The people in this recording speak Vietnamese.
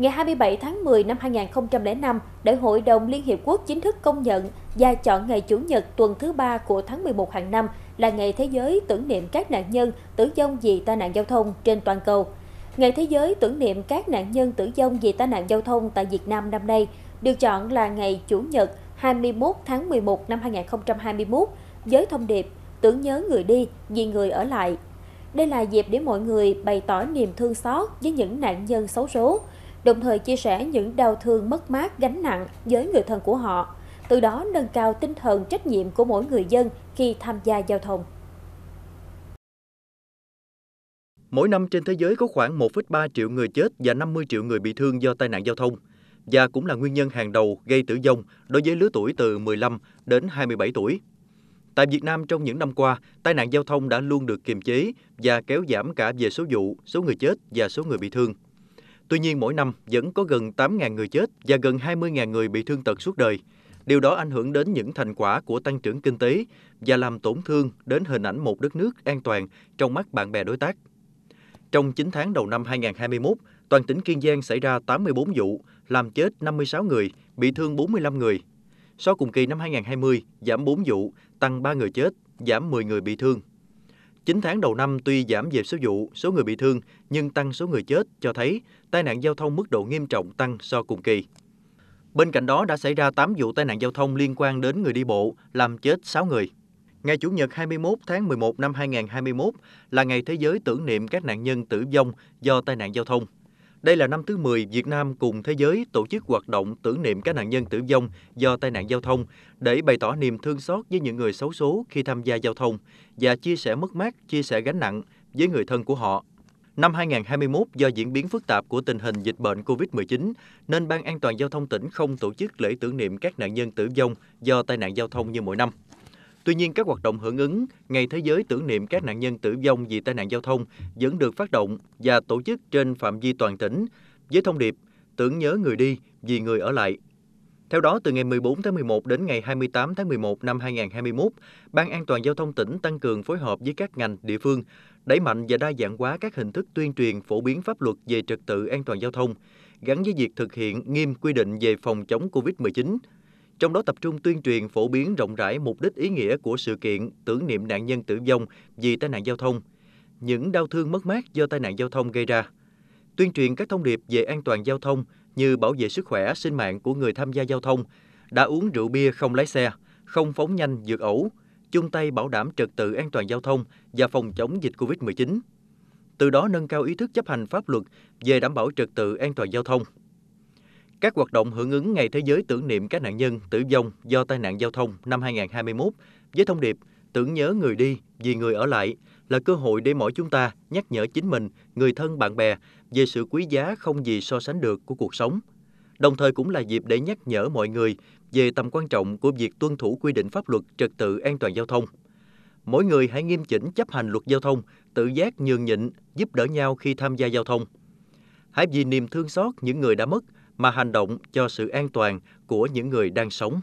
Ngày 27 tháng 10 năm 2005, Đại hội đồng Liên Hiệp Quốc chính thức công nhận và chọn ngày Chủ nhật tuần thứ 3 của tháng 11 hàng năm là Ngày Thế giới tưởng niệm các nạn nhân tử vong vì tai nạn giao thông trên toàn cầu. Ngày Thế giới tưởng niệm các nạn nhân tử vong vì tai nạn giao thông tại Việt Nam năm nay được chọn là ngày Chủ nhật 21 tháng 11 năm 2021 với thông điệp tưởng nhớ người đi vì người ở lại. Đây là dịp để mọi người bày tỏ niềm thương xót với những nạn nhân xấu số, đồng thời chia sẻ những đau thương mất mát gánh nặng với người thân của họ, từ đó nâng cao tinh thần trách nhiệm của mỗi người dân khi tham gia giao thông. Mỗi năm trên thế giới có khoảng 1,3 triệu người chết và 50 triệu người bị thương do tai nạn giao thông, và cũng là nguyên nhân hàng đầu gây tử vong đối với lứa tuổi từ 15 đến 27 tuổi. Tại Việt Nam trong những năm qua, tai nạn giao thông đã luôn được kiềm chế và kéo giảm cả về số vụ, số người chết và số người bị thương. Tuy nhiên, mỗi năm vẫn có gần 8.000 người chết và gần 20.000 người bị thương tật suốt đời. Điều đó ảnh hưởng đến những thành quả của tăng trưởng kinh tế và làm tổn thương đến hình ảnh một đất nước an toàn trong mắt bạn bè đối tác. Trong 9 tháng đầu năm 2021, toàn tỉnh Kiên Giang xảy ra 84 vụ, làm chết 56 người, bị thương 45 người. So cùng kỳ năm 2020, giảm 4 vụ, tăng 3 người chết, giảm 10 người bị thương. 9 tháng đầu năm tuy giảm về số vụ, số người bị thương, nhưng tăng số người chết cho thấy tai nạn giao thông mức độ nghiêm trọng tăng so cùng kỳ. Bên cạnh đó đã xảy ra 8 vụ tai nạn giao thông liên quan đến người đi bộ, làm chết 6 người. Ngày Chủ nhật 21 tháng 11 năm 2021 là Ngày Thế giới tưởng niệm các nạn nhân tử vong do tai nạn giao thông. Đây là năm thứ 10 Việt Nam cùng thế giới tổ chức hoạt động tưởng niệm các nạn nhân tử vong do tai nạn giao thông để bày tỏ niềm thương xót với những người xấu số khi tham gia giao thông và chia sẻ mất mát, chia sẻ gánh nặng với người thân của họ. Năm 2021, do diễn biến phức tạp của tình hình dịch bệnh COVID-19, nên Ban An toàn Giao thông tỉnh không tổ chức lễ tưởng niệm các nạn nhân tử vong do tai nạn giao thông như mỗi năm. Tuy nhiên, các hoạt động hưởng ứng Ngày Thế giới tưởng niệm các nạn nhân tử vong vì tai nạn giao thông vẫn được phát động và tổ chức trên phạm vi toàn tỉnh với thông điệp tưởng nhớ người đi vì người ở lại. Theo đó, từ ngày 14 tháng 11 đến ngày 28 tháng 11 năm 2021, Ban An toàn Giao thông tỉnh tăng cường phối hợp với các ngành, địa phương, đẩy mạnh và đa dạng hóa các hình thức tuyên truyền phổ biến pháp luật về trật tự an toàn giao thông, gắn với việc thực hiện nghiêm quy định về phòng chống COVID-19. Trong đó tập trung tuyên truyền phổ biến rộng rãi mục đích ý nghĩa của sự kiện tưởng niệm nạn nhân tử vong vì tai nạn giao thông, những đau thương mất mát do tai nạn giao thông gây ra. Tuyên truyền các thông điệp về an toàn giao thông như bảo vệ sức khỏe, sinh mạng của người tham gia giao thông, đã uống rượu bia không lái xe, không phóng nhanh vượt ẩu, chung tay bảo đảm trật tự an toàn giao thông và phòng chống dịch COVID-19. Từ đó nâng cao ý thức chấp hành pháp luật về đảm bảo trật tự an toàn giao thông. Các hoạt động hưởng ứng Ngày Thế giới tưởng niệm các nạn nhân tử vong do tai nạn giao thông năm 2021 với thông điệp tưởng nhớ người đi vì người ở lại là cơ hội để mỗi chúng ta nhắc nhở chính mình, người thân, bạn bè về sự quý giá không gì so sánh được của cuộc sống. Đồng thời cũng là dịp để nhắc nhở mọi người về tầm quan trọng của việc tuân thủ quy định pháp luật trật tự an toàn giao thông. Mỗi người hãy nghiêm chỉnh chấp hành luật giao thông, tự giác nhường nhịn, giúp đỡ nhau khi tham gia giao thông. Hãy vì niềm thương xót những người đã mất mà hành động cho sự an toàn của những người đang sống.